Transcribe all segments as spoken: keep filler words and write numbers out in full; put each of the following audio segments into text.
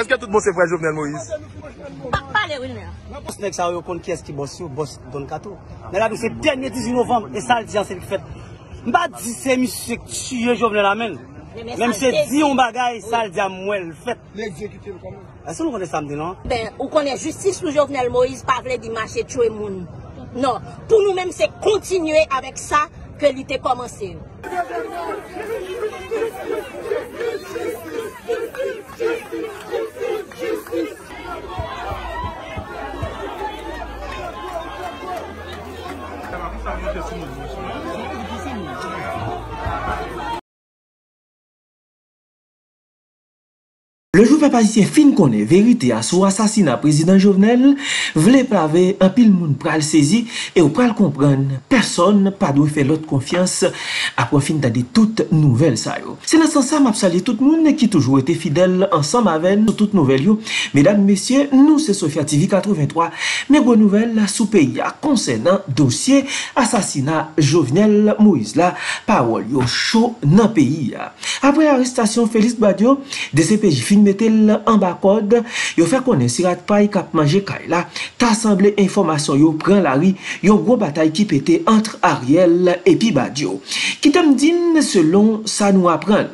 Est-ce que tout le monde c'est vrai Jovenel Moïse? Pas parler, oui, mais. Ça compte qui est-ce qui bosse sur bosse Don Cato. Mais là, c'est le dernier dix-huit novembre, et ça, c'est le fait. Je ne dis pas que c'est monsieur qui tue Jovenel Amel. Même si c'est dit un bagage, ça, le dit à moi, le fait. L'exécutif, comment? Est-ce que vous connaissez samedi, non? Ben, on connaît justice pour Jovenel Moïse, pas vrai de marcher tuer les gens. Non. Pour nous-mêmes, c'est continuer avec ça que l'été commencé. Le jour peuple haïtien fin connaît vérité à son assassinat président Jovenel, vle pavé un pile moun pral saisi et ou pral comprendre personne pas doit faire l'autre confiance après fin d'année toute nouvelle ça yo. C'est dans ce sens ça m'a salué tout le monde qui toujours été fidèle ensemble avec sur toute nouvelle yo. Mesdames messieurs, nous c'est Sofia T V quatre-vingt-trois, mais bonne nouvelle sous pays concernant dossier assassinat Jovenel Moïse la parole yo chaud dans pays. Après arrestation Félix Badio, D C P J fin mettez-le en bas code, yo fait connaître sirat paille cap manger kay la, t'assemblé information yo prend la ri, yo gros bataille qui pété entre Ariel et puis Badio. Qui t'aime din selon ça nous apprendre.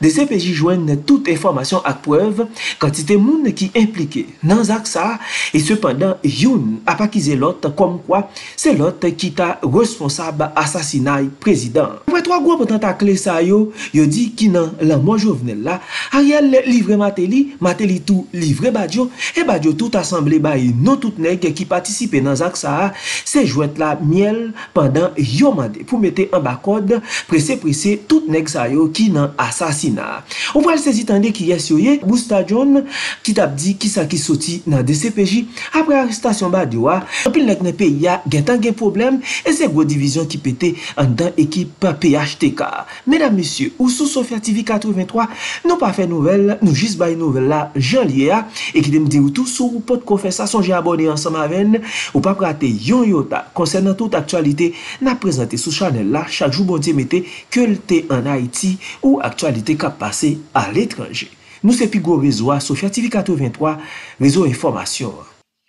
Des C P J joignent toute information à preuve, quantité moun qui impliqué dans ça et cependant youn a pas quise l'autre comme quoi c'est l'autre qui t'a responsable assassinat président. Après trois gros tentacles ça yo, yo dit qui nan la mort Jovenel là, Ariel livré Martelly, Martelly tout livré Badio, et Badio tout assemblé baye non tout nèg qui participait dans zak ça, c'est jouette la miel pendant yo mandé pour mettre en bas code, pressé pressé tout nèg sa yo qui nan assassinat. On va le saisir tandis qui est soyé, Bousta John qui t'a dit qui ça qui sorti dans D C P J après arrestation Badio, pile nèg nan pays a gen gen problème et c'est gros division qui pété en dans équipe P H T K. Mesdames messieurs, ou sous Sofia T V quatre-vingt-trois, non pas fait nouvelle, nous juste by nouvelle là janvier et qui dem dit ou tout sur pot confessation j'ai abonné ensemble avec ou pas rater yon yota concernant toute actualité n'a présenté sur channel là chaque jour bon Dieu mettez que le thé en Haïti ou actualité qui passé à l'étranger. Nous c'est Pigo Bézoa Sofia T V quatre-vingt-trois réseau information.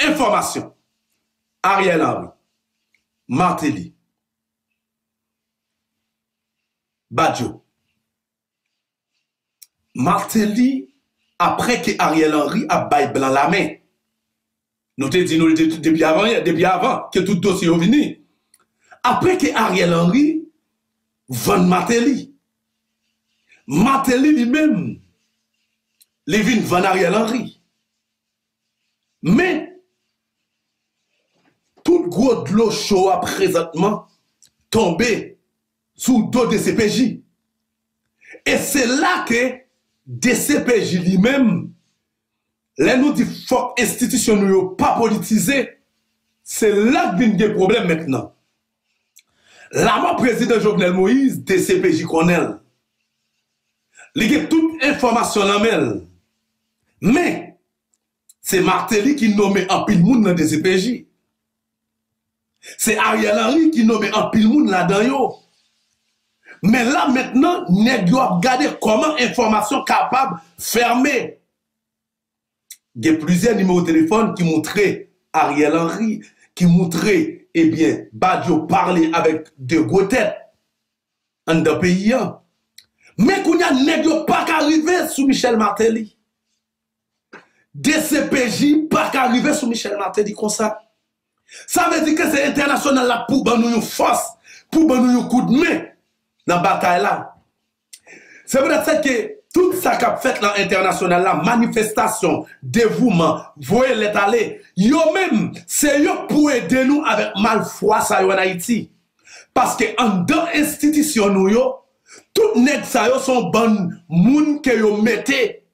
Information. Ariel Henry, Martelly, Badio. Martelly après que Ariel Henry a bail blanc la main. Nous te dit nous depuis avant depuis avant que tout dossier est venu. Après que Ariel Henry vend Martelly. Martelly lui-même les vins vend Ariel Henry. Mais tout gros de l'eau chaud a présentement tombé sous le dos de C P J. Et c'est là que D C P J lui-même, les nous dit fuck institution nous pas politisé, c'est là que vient des problèmes maintenant. La mort président Jovenel Moïse, D C P J connaît. Il a toute information en elle. Mais c'est Martelly qui nomme un pile monde dans D C P J. C'est Ariel Henry qui nomme un pile monde là-dedans. Mais là maintenant, nous doit regarder comment information capable fermer. Il y a plusieurs numéros de téléphone qui montraient Ariel Henry, qui montraient, eh bien, Badio parler avec de gros têtes en deux pays. Mais qu'on n'a pas qu'arriver sous Michel Martelly. D C P J pas qu'arriver sous Michel Martelly comme ça. Ça veut dire que c'est international là pour nous une force, pour nous un coup de main. Dans la bataille là. C'est pour ça que tout ça qu'a fait l'international là, manifestation, dévouement, voyez les allés, yo même, c'est yo pour aider nous avec malfoi ça yo en Haïti. Parce que en dans institution nous yo, tout nèg ça yo sont bon moun que yo mettez.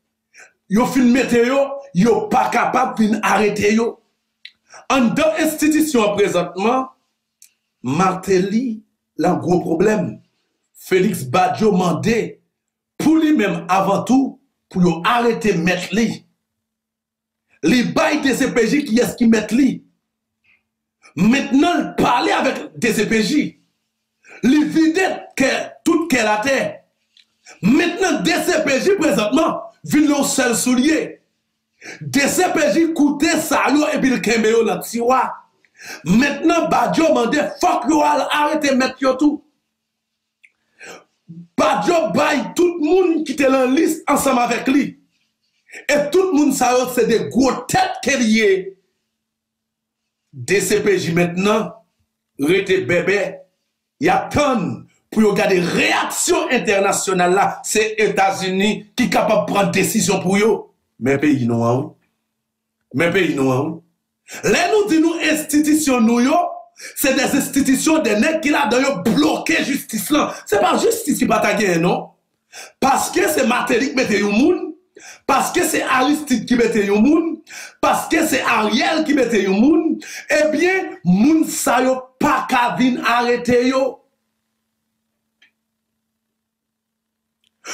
Yo fin mettez yo, yo pas capable fin arrêter yo. En dans institution présentement, Martelly là gros problème. Félix Badio mandé pour lui-même avant tout pour arrêter mettre lui. Les bails D C P J qui est-ce qui met lui. Maintenant, parler avec D C P J. Les vider toute qu'elle a terre. Maintenant, D C P J présentement, vient le seul soulier. D C P J coûte ça et puis le Kemeo dans le tiroir. Maintenant, Badio mande fuck you all, arrêtez mettre yo tout. Badio baille tout le monde qui te en liste ensemble avec lui. Et tout le monde ça c'est des gros têtes qu'il y a. D C P J maintenant, rete bébé, y a tonne pour regarder réaction internationale là, c'est États-Unis qui capable prendre décision pour yo. Mais pays noir, mais pays noir. Là nous dit nous institutions nous yo, c'est des institutions des nèg qui là dans bloquer justice là. C'est pas justice qui bataille non. Parce que c'est Martelly qui mette yo moun, parce que c'est Aristide qui mette yo moun, parce que c'est Ariel qui mette yo moun, eh bien moun sa yo pas ka vinn arrêter yo.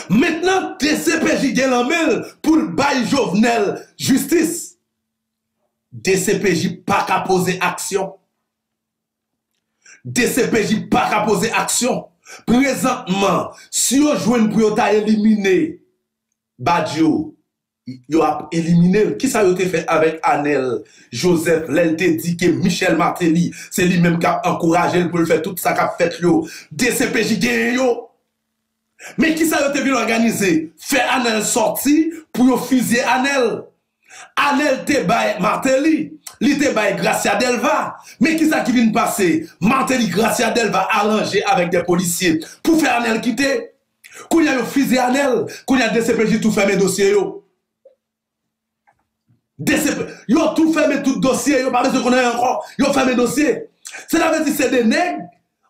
Maintenant, D C P J gen la mel pour le bail Jovenel justice. D C P J pas qu'à poser action. D C P J pas qu'à poser action. Présentement, si on joue une priorité éliminer Badio, yo a éliminé. Qui ça yo te fait avec Anel Joseph? L'elle te dit que Michel Martelly, c'est lui-même qui a encouragé pour le faire tout ça qu'a fait yo. D C P J gen yo. Mais qui ça te vu organiser? Faire Anel sorti pour fusiller Anel. Anel te baille Martelly, li te baille Gracia Delva. Mais qui ça qui vient passer? Martelly Gracia Delva allongé avec des policiers pour faire Anel quitter. Quand il y a fusillé Anel, quand il y a D C P J tout fermé dossier yo. D C P J yo tout fermé tout dossier yo, pas besoin qu'on ait encore. Yo fermé dossier. Cela veut dire c'est des nègres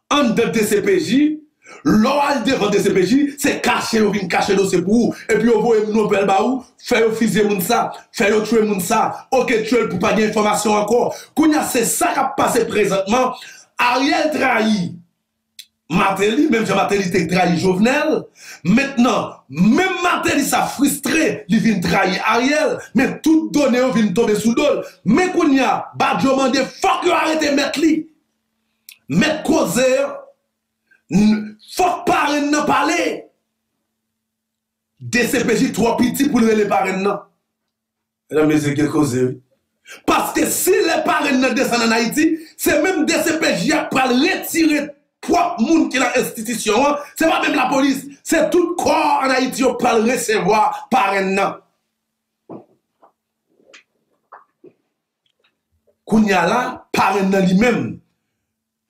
en de D C P J. L'oral devant D C P J, c'est caché, ou bien caché dossier pour vous. Et puis, vous voyez, nous, bel baou, faire fuser moun sa, faire tuer moun sa, ok, tuer pour pas gagner information encore. Kounya, c'est ça qui a passé présentement. Ariel trahi Martelly, même si Martelly te trahi Jovenel. Maintenant, même Martelly ça frustré, il vient trahir Ariel, mais tout donné, il vient tomber sous dol. Mais Kounya, Badio mande, fuck yo arrêtez mettre li. Mettre causeur. Faut parler non parler. D C P J trop petit pour les parents non. La musique est causée. Parce que si les parents non descendent en Haïti, c'est même D C P J qui va retirer trois monde qui dans l'institution. C'est pas même la police, c'est tout corps en Haïti qui va recevoir parents non. Kounya la parents non lui-même,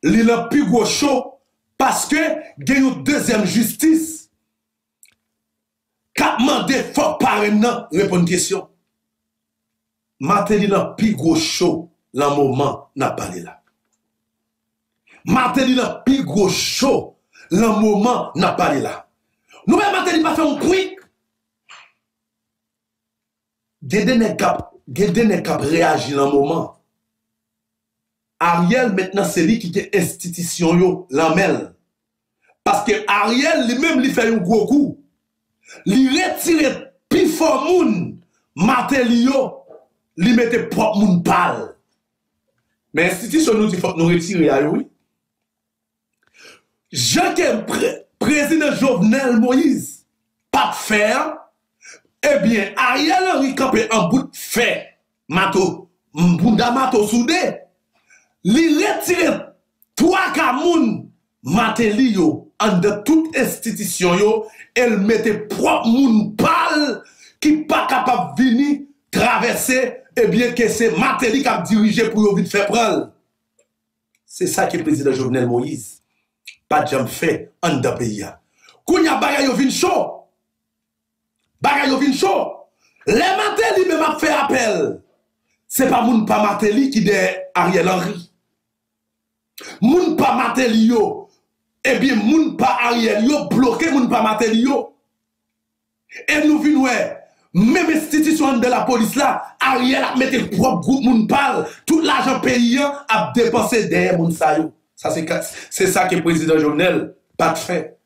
il n'a plus gros chaud. Parce que, il y a une deuxième justice qui a demandé fort par un répondre à une question. Martelly n'a plus gros chaud dans le moment n'a parlé là. Martelly n'a plus gros chaud dans le moment n'a parlé là. Nous, Martelly n'a pas fait un bruit. Gédé n'est qu'à réagir dans le moment. Ariel, maintenant, c'est lui qui est institution, yo, l'amel. Parce que Ariel, lui-même, lui fait un gros coup. Lui retire plus fort moun, Martelly, lui mette propre moun pal. Mais institution, nous dit, faut nous retirer, oui. Jacques, président Jovenel Moïse, pas de fer, eh bien, Ariel Henry campé en bout de fer, mato, m'bounda mato soudé. Li retire trois kamoun Martelly yo en de toute institution yo, elle mette propre moun pal qui pas capable venir traverser et bien que c'est Martelly qui a dirigé pour yo vite faire prendre. C'est ça que le président Jovenel Moïse pas de fait en de pays. Kounya bagay yo vin chaud. Bagay yo vin chaud. Les Martelly même a fait appel. C'est pas moun pa Martelly qui est Ariel Henry. Moun pa Martelly yo. Eh bien, moun pa Ariel yo bloqué moun pa Martelly yo. Et nous vinoué, même institution de la police là, Ariel a mis le propre groupe moun parle, tout l'argent paysan a dépensé derrière moun sa yo. Ça c'est c'est ça que le président Jovenel pas fait.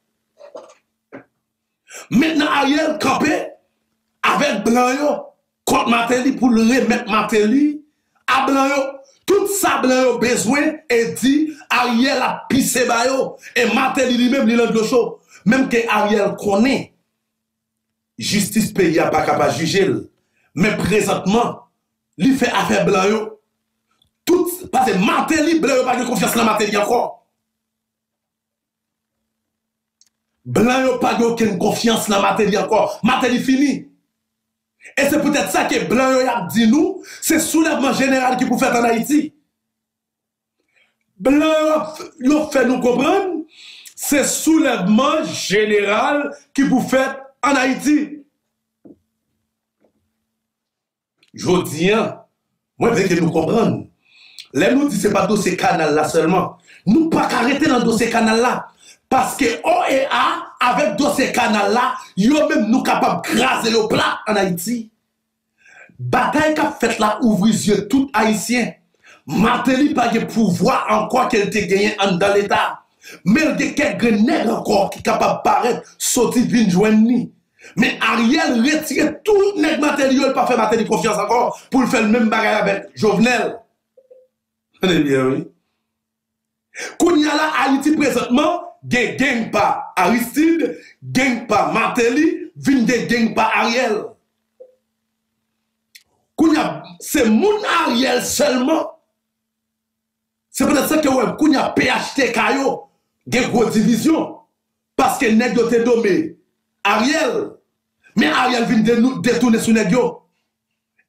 Maintenant Ariel campé avec blanc yo. Contre Martelly pour le remettre Martelly à blanc yo. Tout ça blanc besoin et dit Ariel a pissé ba yo. Et Martelly lui-même lui lande chaud. Même que Ariel connaît justice pays a pas capable juger. Mais présentement, il fait affaire blanc. Tout, parce que Martelly, blanc, pas de confiance dans Martelly encore. Blanc, pas de confiance dans Martelly encore. Martelly fini. Et c'est peut-être ça que blanc a dit nous, c'est soulèvement général qui peut faire en Haïti. Blanc, nous fait nous comprendre, c'est soulèvement général qui peut faire en Haïti. Je dis, moi, je veux que nous comprenions. Les nous disent que ce n'est pas dossier canal là seulement. Nous ne pouvons pas arrêter dans le dossier canal là. Parce que O E A, avec dossier canal là, ils sont même nous capables de graser le plat en Haïti. Bataille qu'a fait là, ouvre les yeux tout haïtien. Martelly n'a pas de pouvoir encore qu'elle te gagne dans l'État. Mais il y a quelques nègres encore qui sont capables de paraître, sortir de joindre. Mais Ariel retire tout nègre Martelly, il n'a pas fait Martelly confiance encore pour le faire le même bagage avec Jovenel. Bien, oui. Quand il y a là, Haïti présentement, des gangs par Aristide, gang par Martelly, vin des gangs par Ariel. Quand il y a, c'est mon Ariel seulement. C'est pour ça que quand il y a P H T Kayo, il y a une division. Parce que nèg yo te nommé Ariel. Mais Ariel vient de détourner sous nèg yo.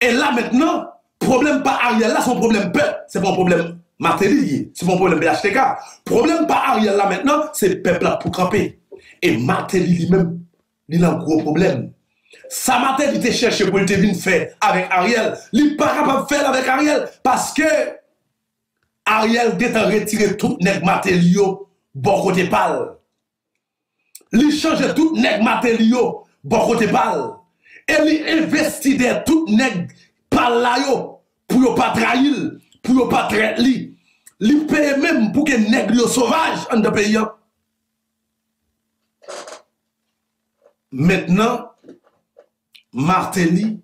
Et là maintenant, problème pas Ariel là, son problème peuple, c'est pas un problème Martelly, c'est pas un problème B H T K. Problème pas Ariel là maintenant, c'est peuple là pour camper. Et Martelly lui-même, il a un gros problème. Sa Martelly te cherche pour te venir faire avec Ariel, il n'est pas capable de faire avec Ariel parce que Ariel a retiré tout nèg Martelly bon côté pâle. Il change tout nèg Martelly bon côté pâle. Et il investit dans tout nèg pâle là yo. Pour ne pas trahir, pour ne pas traiter lui. Lui paye même pour que les nègres sauvages en de pays. Maintenant, Martelly,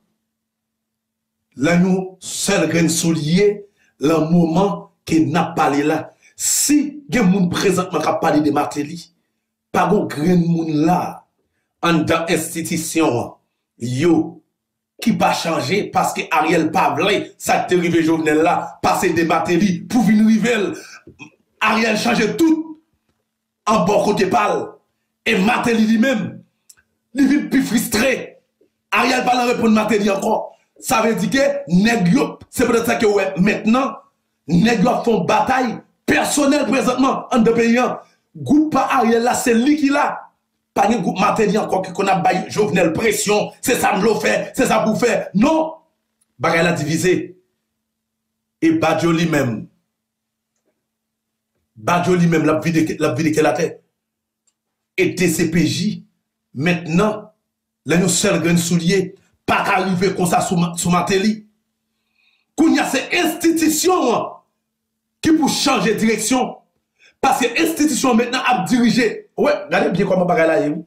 là nous, seul grain soulier, le moment qu'il n'a pas parlé là. Si il y a des gens présentement qui parlent de Martelly, pas de grain là, en dans l'institution, yo. Qui pas changer parce que Ariel Pavlé, ça t'est arrivé Jovenel là, passer des Martelly pour venir rivel. Ariel change tout en bon côté pâle. Et Martelly lui-même, il vit plus frustré. Ariel va répondre Martelly encore. Ça veut dire que nègre, c'est peut-être ça que ouais, maintenant, nègre font bataille personnelle présentement en deux pays. Groupe pas Ariel là, c'est lui qui l'a. Pas de groupe Martelly encore qui a baillé Jovenel pression, c'est ça me l'offre, c'est ça pour faire. Non, Bagay la divisé. Et Badio lui-même, Badio lui-même l'a vidé qu'elle a fait. Et D C P J, maintenant, les nous seuls grains souliers, pas qu'arriver comme ça sous Martelly. Qu'il y a ces institutions qui pour changer de direction. Parce que l'institution maintenant a dirigé. Oui, regardez bien comment bagay la yon.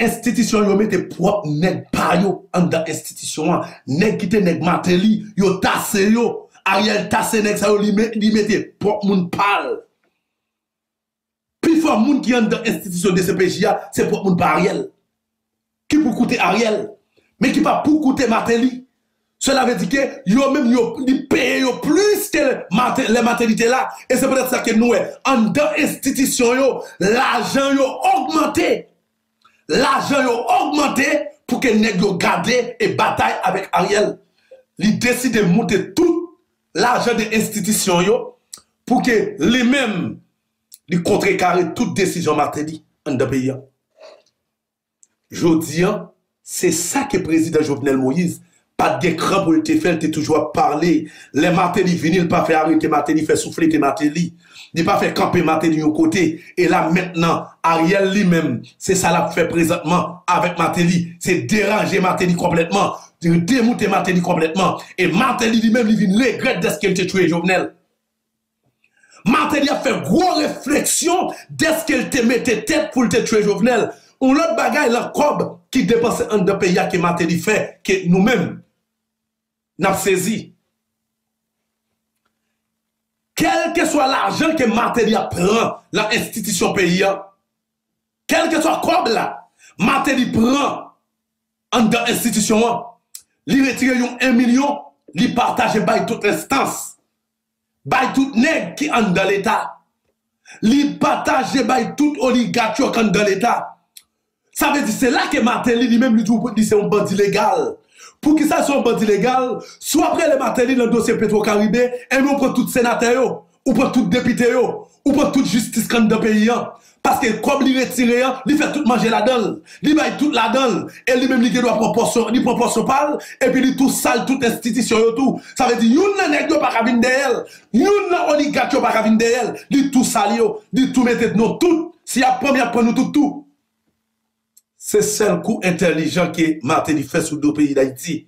Institution yon mette propre nèg pa yo en dans institution. Nèg qui te nèg Martelly, yo tasse yo. Ariel tasse nèg sa yo li mette propre moun pal. Puis fort moun qui en dans institution de C P J, c'est propre moun pa Ariel. Qui pour coûter Ariel, mais qui pas pour coûter Martelly. Cela veut dire que yo même yo paye yo plus que les maternités là. Et c'est peut-être ça que nous, en dans institution yo, l'argent yo augmenté. L'argent yo augmenté pour que nèg yo garde et bataille avec Ariel. Ils décident de monter tout l'argent de institution yo pour que les mêmes ils contrecarrent toute décision Martelly en dans pays. Jodi, c'est ça que le président Jovenel Moïse pas de cran pour te faire, tu toujours parler. Les Martelly viennent, pas faire arrêter Martelly, faire souffler que Martelly. Ne pas faire camper Martelly au côté. Et là, maintenant, Ariel lui-même, c'est ça l'a fait présentement avec Martelly. C'est déranger Martelly complètement. Démonter Martelly complètement. Et Martelly lui-même, il vient regretter de ce qu'elle t'a tué, Jovenel. Martelly a fait gros réflexion de ce qu'elle t'a mis tête pour te tuer, Jovenel. On l'autre bagaille, la cob qui dépense un de pays que Martelly fait, que nous-mêmes, n'a saisi. Quel que soit l'argent que Martelly prend dans l'institution paysan, quel que soit quoi là, Martelly prend en dans l'institution, li retire yon un million, li partage by toute instance, by toute nèg qui en dans l'État, li partage by toute oligarchie qui en dans l'État. Ça veut dire c'est là que Martelly lui-même lui dit c'est un bandit légal. Pour que ça soit un bandit légal, soit après le Martelly dans le dossier Petro-Caribé, et on prend tout sénateur, ou prend tout député, ou prend toute justice qui en dans le pays. Parce que comme il retire, il fait tout manger la donne, il met tout la donne, et lui-même il doit proportion, il proportion parle, et puis il tout sale, toute institution et tout. Ça veut dire, il n'y a pas de nègre, il n'y a pas de nègre, il tout sale, il tout mette nous tout, s'il y a première pour nous tout tout. C'est seul coup intelligent que Martelly fait sous deux pays d'Haïti.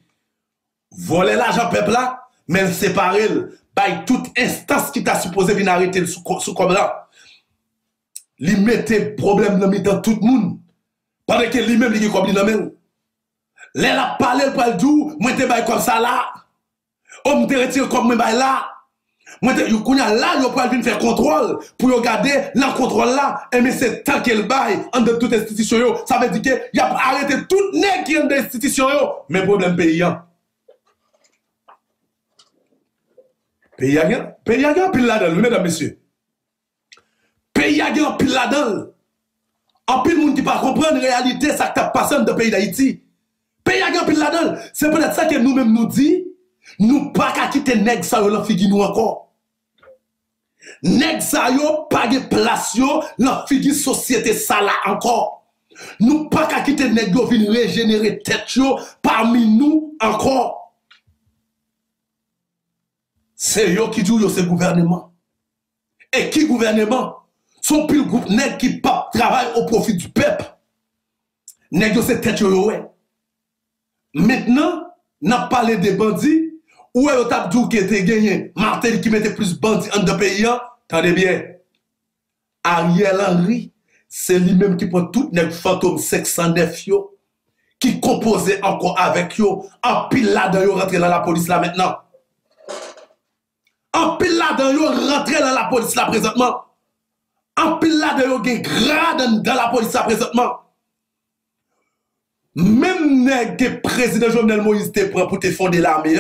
Voler l'argent peuple là, mais le séparer, par toute instance qui t'a supposé venir arrêter sous comme là. Li mette problème dans mitan tout le monde. Pendant que lui-même, il est comme lui dans le les la parle pour le jour, moi te bail comme ça là. On te retire comme moi bail là. Moi te you kounya là, yo pas venir faire contrôle pour regarder la contrôle là. Et mais c'est tant qu'elle bail en de toute institution yo, ça veut dire que y a arrêté tout nèg qui en de institution yo, mais problème paysan. Paysan, paysan pile là dedans mesdames messieurs. Pays a gagné en pile là-dedans. En pile monde qui pas comprendre réalité ça qui t'a passé dans le pays d'Haïti. Pays a gagné en pile là-dedans. C'est peut-être ça que nous-mêmes nous dit, nous pas qu'à quitter nèg ça yo la figi nous encore. Nèg ça yo pas de place yo la figi société ça là encore. Nous pas qu'à quitter nèg yo vinn régénérer tête yo parmi nous encore. C'est yo qui dit yo c'est gouvernement. Et qui gouvernement? Son pile groupe nèg qui pas travaille au profit du peuple. Nèg yo c'est tête yo ouais. Maintenant, n'a parlé des bandits ou yo t'a dit qui était gagné, Martelly qui mettait plus bandits en de pays. Tendez bien. Ariel Henry, c'est lui-même qui prend tout nèg fantôme six cent neuf yo qui composait encore avec yo, en pile là dedans yo rentré dans la police là maintenant. En pile là dedans yo rentré dans la police là présentement. En pile là de yon gen grade dans la police présentement. Même nèg président Jovenel Moïse te prend pour te fonder l'armée.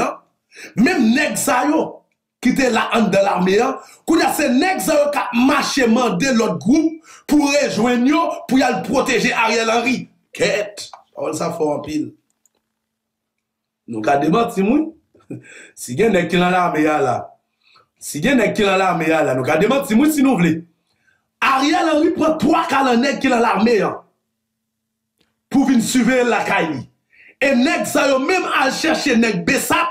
Même nèg sa yo qui était là en de l'armée. Kounya c'est nèg sa yo ka marché mandé l'autre groupe pour rejoindre yo pour yal protéger Ariel Henry. Quête, on ça fort en pile. Nous ka démenti moun. Si gen nèg ki dans l'armée là. Si gen nèg ki dans l'armée là, nous ka démenti moun si nous voulons. Ariel Henry prend trois calanègues qui dans l'armée pour venir suivre la caille. Et nèg ça yo même à chercher nèg Bessap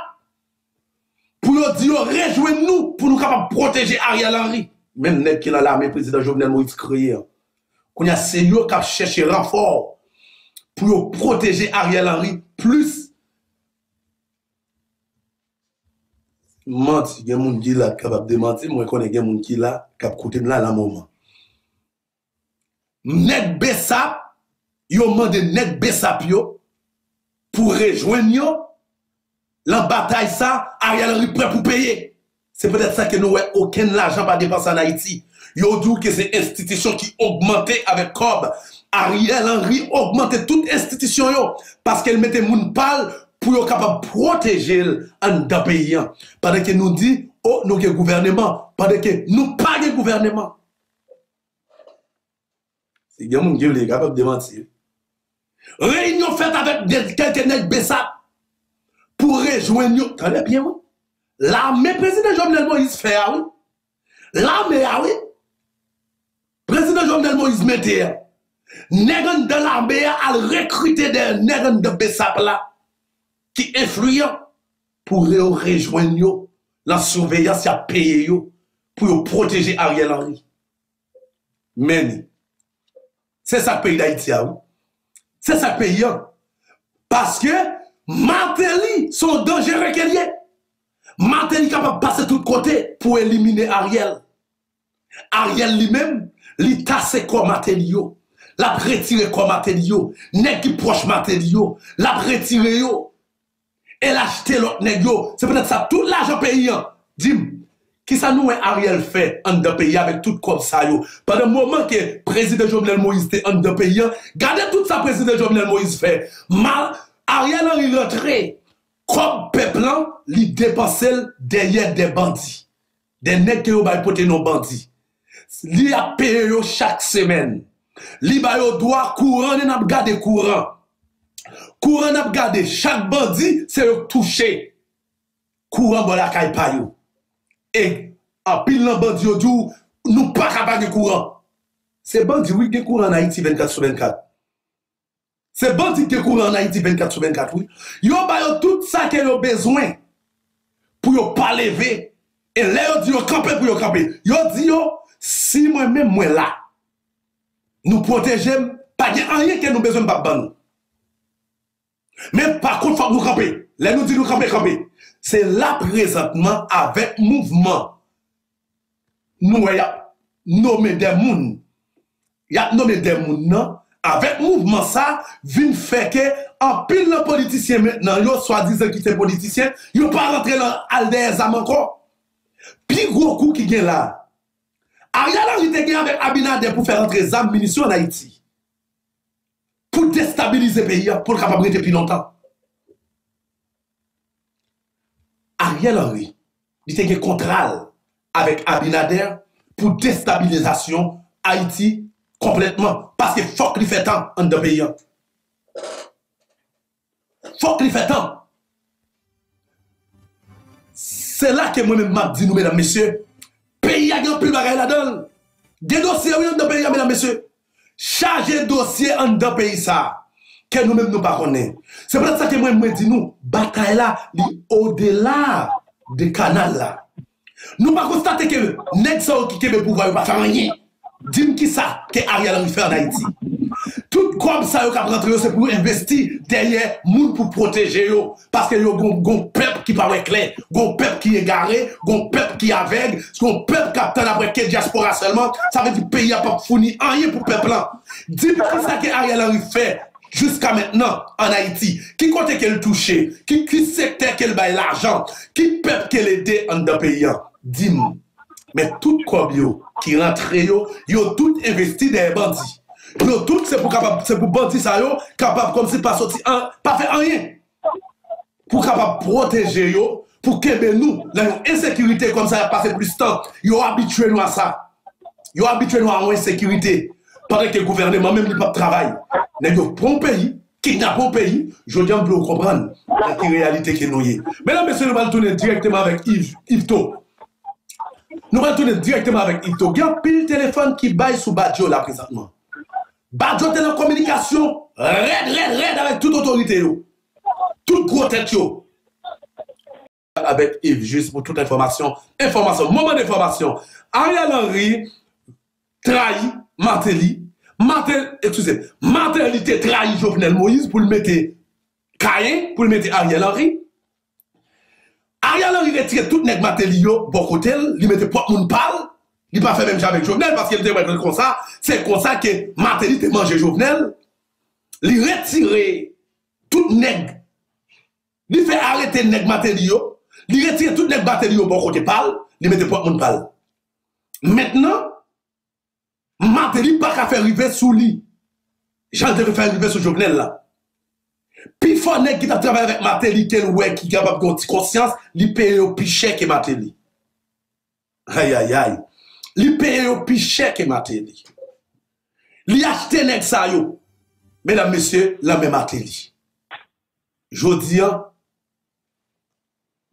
pour yo dire rejoindre nous pour nous capable protéger Ariel Henry. Même nèg qui dans l'armée président Jovenel Moïse créé. Qu'on y a c'est yo qui chercher renfort pour protéger Ariel Henry plus menti, il y a moun qui là capable de mentir, moi connais gen moun qui là cap côté là la moment. Nèg Bessap, yo mande nèg Bessap yo pour rejoindre yo la bataille ça, Ariel Henry prêt pour payer. C'est peut-être ça que nous ouais aucun l'argent pas dépensé en Haïti. Yo dit que c'est institution qui augmentait avec Cobb. Ariel Henry augmentait toute institution yo parce qu'elle mettait moun pal pour yo capable protéger en dans pays. Pendant que nous dit oh nous que gouvernement, pendant que nous pas de gouvernement. Il y a des gens qui sont capables de mentir. Réunion faite avec quelques nègres Bessap pour rejoindre. Tenez bien, oui. L'armée, président Jovenel Moïse fait, oui. L'armée, oui. Président Jovenel Moïse mettait. Nègres de l'armée a recruté des nègres de Bessap là qui influent pour rejoindre la surveillance à payer pour protéger Ariel Henry. Mais, c'est ça le pays d'Haïti. C'est ça le pays. Parce que Martelly, son danger recueillé. Martelly est capable de passer de tous côtés pour éliminer Ariel. Ariel lui-même, il tasse comme Martelly. Il a retiré comme Martelly. Nèg qui proche Martelly. Il a retiré. Et l'a acheté l'autre nèg. C'est peut-être ça tout l'argent pays. Dis-moi. Qui ça nous Ariel fait en de pays avec tout comme ça yo. Pendant le moment que le président Jovenel Moïse était en de pays, regardez tout ça président Jovenel Moïse fait. Mal Ariel Henry rentré comme peuple, il dépensait derrière des bandits. Des nègres qui ont porté nos bandits. Il a payé chaque semaine. Il a droit courant et n'a pas gardé courant. Courant n'a pas gardé. Chaque bandit, c'est touché. Courant, bon, la caille pas yo. Et en pile de bandits, nous ne sommes pas capables de courant. C'est bandits oui, qui courent en Haïti vingt-quatre sur vingt-quatre. C'est bandits qui courent en Haïti vingt-quatre sur vingt-quatre, oui. Ils ont tout ça qu'ils ont besoin pour ne pas lever. Et là, ils ont dit, camper pour camper. Ils ont dit, si moi-même, moi là, nous protégeons, pas de rien que nous besoin de nous. Mais par contre, il faut nous camper. Là, nous dit nous camper, camper. C'est là présentement, avec mouvement, nous nommé des gens. Il y a nommé des gens. Avec mouvement ça, vient faire que en pile les politiciens maintenant, yo soi-disant qui sont politiciens, yo pas rentré dans Aldez encore. Puis gros coup qui vient là. Ariel Henry te gagne avec Abinader pour faire rentrer armes munitions en Haïti. Pour déstabiliser le pays, pour le capable depuis longtemps. Ariel Henry, il te gagne contrat avec Abinader pour déstabilisation Haïti. Complètement. Parce que faut qu'il fait temps en deux pays. Faut qu'il fait temps. C'est là que moi-même m'a dit, nous, mesdames, messieurs, pays a gagné plus de bagaille là-dedans. Des dossiers en deux pays, mesdames, messieurs. Chargez dossier en deux pays, ça. Que nous-mêmes nous pas connaissons. C'est pour ça que moi-même dit, nous, bataille là, au-delà du canal là. Nous pas constater que Nexo qui est le pouvoir ne va pas faire rien. Dis-moi qui ça que Ariel Henry fait en Haïti. Tout comme ça, c'est pour investir derrière moun pour protéger yo. Parce que yo gon gon peuple qui parle clair, gon peuple qui égaré, gon peuple qui aveugle, gon peuple qui attend après que diaspora seulement. Ça veut dire pays n'a pas fourni rien pour peuple. Dis-moi qui ça que Ariel Henry fait jusqu'à maintenant en Haïti. Qui côté qu'elle touche, qui qui secteur qu'elle baille l'argent, qui peuple qu'elle aide en deux pays. Dis-moi. Mais tout comme yo qui rentre yo, yo tout investi dans les bandits. Yo tout c'est pour capable, c'est pour bandits ça yo capable comme si pas sorti an, pas fait rien. Pour capable protéger yo, pour que nous dans insécurité comme ça passer plus temps, yo habitué nous à ça. Yo habitué nous à insécurité pendant que le gouvernement même il pas travail. Mais yo prend pays, kidnappe au pays, je dis on peut comprendre la réalité que nous y. Mesdames et messieurs, nous allons tourner directement avec Yves, Yves Tau. Nous retournons directement avec Yves Tau. Il y a pile téléphone qui baille sous Badio là présentement. Badio est en communication raide, raide, raide avec toute autorité. Yo. Toute gros tête. Yo. Avec Yves, juste pour toute information. Information, moment d'information. Ariel Henry trahit Martelly. Martelly, excusez, Martelly trahit Jovenel Moïse pour le mettre Caïn, pour le mettre Ariel Henry. Ariel Henry retire tout nèg Martelly bon côté, il mettait pas moun parle, il pas fait même jamais avec Jovenel parce qu'il était mettre comme ça, c'est comme ça que Martelly te mangé Jovenel. Il retire tout nèg. Il fait arrêter nèg Martelly, il retire tout nèg Martelly bon côté parle, il mettait pas moun parle. Maintenant Martelly pas qu'à faire river sous lui. J'en devais faire river sous Jovenel là. Puis Fonnet qui a travaillé avec Martelly, qui est capable de conscience, il paye au pichet que Martelly. Aïe aïe aïe. Il paye au pichet que Martelly. Il achète les ça yo. Mesdames, messieurs, la même Martelly. Je dis,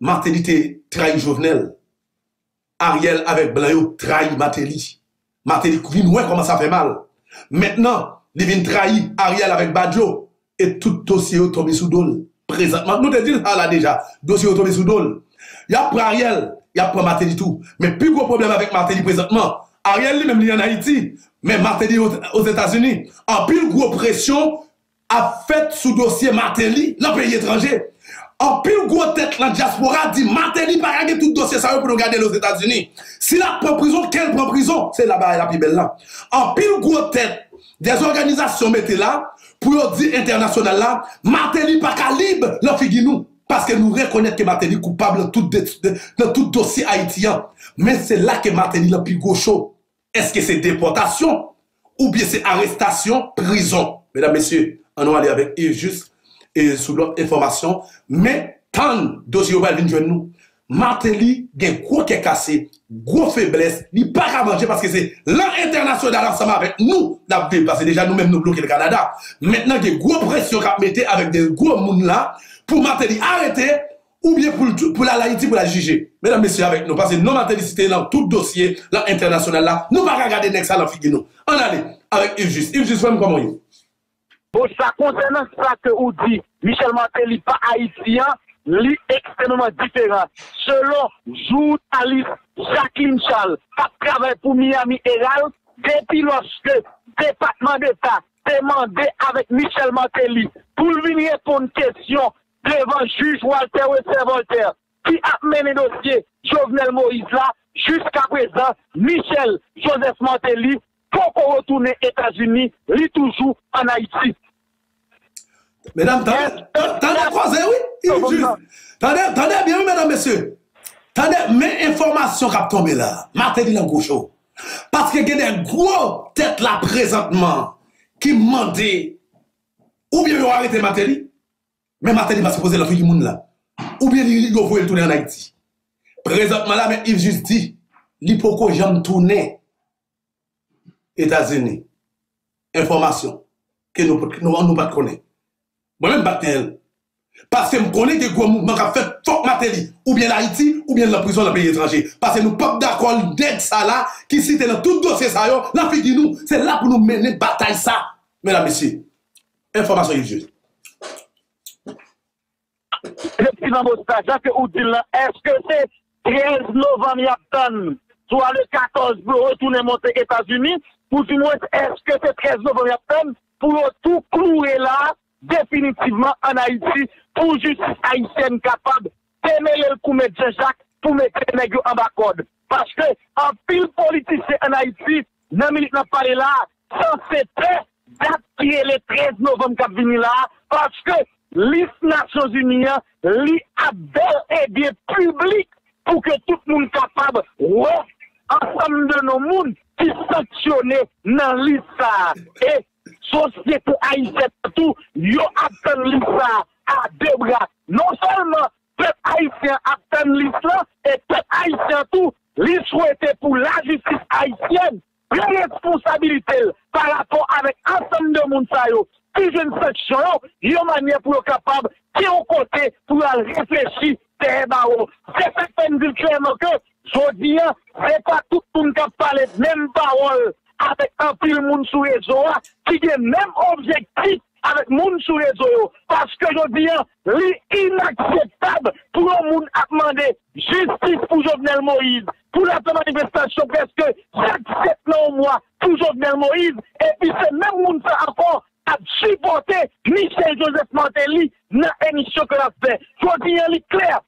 Martelly trahi Jovenel. Ariel avec Blanc trahi Martelly. Martelly vient comment ça fait mal. Maintenant, il vient trahir Ariel avec Badio. Et tout dossier est tombé sous dole. Présentement, nous te disons là déjà, dossier est tombé sous dole. Il y a pris Ariel, il y a pris Martelly tout. Mais plus gros problème avec Martelly présentement, Ariel lui-même il est en Haïti, mais Martelly aux, aux États-Unis. En plus gros pression a fait sous dossier Martelly dans le pays étranger. En plus gros tête la diaspora dit Martelly pas gagner tout dossier ça pour nous garder aux États-Unis. Si la prend prison, quelle prend prison, c'est là-bas la plus belle là. En plus gros tête des organisations mettez là. Pour dire international là, Martelly pas calibre, la figure nous. Parce que nous reconnaissons que Martelly est coupable dans tout, de, dans tout dossier haïtien. Mais c'est là que Martelly est plus gauche. Est-ce que c'est déportation ou bien c'est arrestation, prison? Mesdames, messieurs, on va aller avec Yves Justin. et sous l'autre information. Mais quand dossier va venir joindre nous, Martelly gen gros qui est cassé, gros faiblesse, il pas à manger parce que c'est l'international ensemble avec nous n'a parce que déjà nous mêmes nous bloquons le Canada. Maintenant des gros pression qu'a metté avec des gros monde là pour Martelly arrêter ou bien pour pour la Haïti pour la juger. Mesdames messieurs avec nous parce que non Martelly c'était dans tout dossier l'international là, nous pas regarder next à la figure nous. On allait avec Yves Justin. Yves Justin comment il? Pour ça concernant ça que vous dit Michel Martelly pas haïtien. Li extrêmement différent. Selon journaliste Jacqueline Charles, qui travaille pour Miami Herald, depuis lorsque département d'État demandé avec Michel Martelly pour venir répondre à une question devant juge Walther Wesser Voltaire, qui a mené le dossier Jovenel Moïse là, jusqu'à présent, Michel Joseph Martelly, pour qu'on retourne aux États-Unis, il est toujours en Haïti. Mesdames, t'en croisé, oui? Tendez bien, mesdames, messieurs. Tendez, mais information qui a tombé là, Martelly dans gauche. Parce que il y a des gros têtes là présentement qui demandent ou bien ils ont arrêté Martelly, mais Martelly va se poser la fille du monde là. Ou bien ils vont le tourner en Haïti. Présentement là, mais Yves juste dit, l'hypoco j'aime tourner États-Unis. Information que nous ne pas connaître. Moi-même, Batel. Parce que je connais des gros mouvements qui ont fait fuck Martelly, ou bien l'Haïti, ou bien la prison dans le pays étranger. Parce que nous ne sommes pas d'accord d'être ça là, qui cite dans tout dossier ça, la fille de nous, c'est là pour nous mener bataille ça. Mesdames, messieurs, information est juste. Président Bosta, Jacques Oudil, est-ce que c'est treize novembre Yapton, soit le quatorze pour retourner monter aux États-Unis, ou du moins, est-ce que c'est treize novembre Yapton pour tout clouer là? Définitivement en Haïti pour justice haïtienne capable d'émêler le coup de Jean-Jacques pour mettre les nègres en bas code. Parce que en pile politicien en Haïti, nan militant parlé là, sans c'était date qui est le treize novembre qui vient là, parce que les Nations Unies, li a bel et bien public pour que tout le monde capable, ouais, ensemble de nos mondes qui sanctionnent dans l'I S A. Et société haïtienne, tout, yo attend l'I S A à deux bras. Non seulement peuple haïtien attend l'I S A, et peuple haïtien, tout, l'I S A souhaité pour la justice haïtienne, prendre responsabilité par rapport avec ensemble de monde, ça, yo, qui jeune section, yo, manière pour yo capable, qui ont côté pour réfléchir, c'est barreau. C'est fait peine dire clairement que, je dis, c'est pas tout le monde qui parle de même parole. Avec un pile moun sous réseau qui a même objectif avec moun sous réseau parce que je dis l'inacceptable pour un moun à demander justice pour Jovenel Moïse pour la manifestation presque chaque sept ans au mois pour Jovenel Moïse et puis c'est même moun ça encore à supporter Michel Joseph Martelly dans l'émission que l'a fait. Je dis il est clair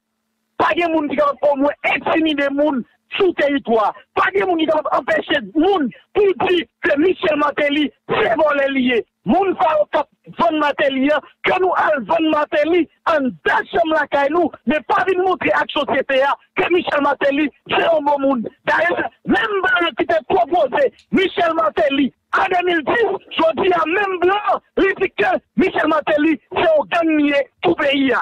pas de moun qui a au moins intimidé moun sous territoire. Pas de monde qui doit empêcher de monde pour dire que Michel Martelly, c'est volé lié. Moun fa ou kap van Martelly, que nous al van Martelly, en dacham la kailou, mais pas de montrer à la société que Michel Martelly, c'est un bon monde. D'ailleurs, même blanc qui te proposé Michel Martelly, en deux mille dix, je dis à même blanc, il dit que Michel Martelly, c'est un gagné tout pays.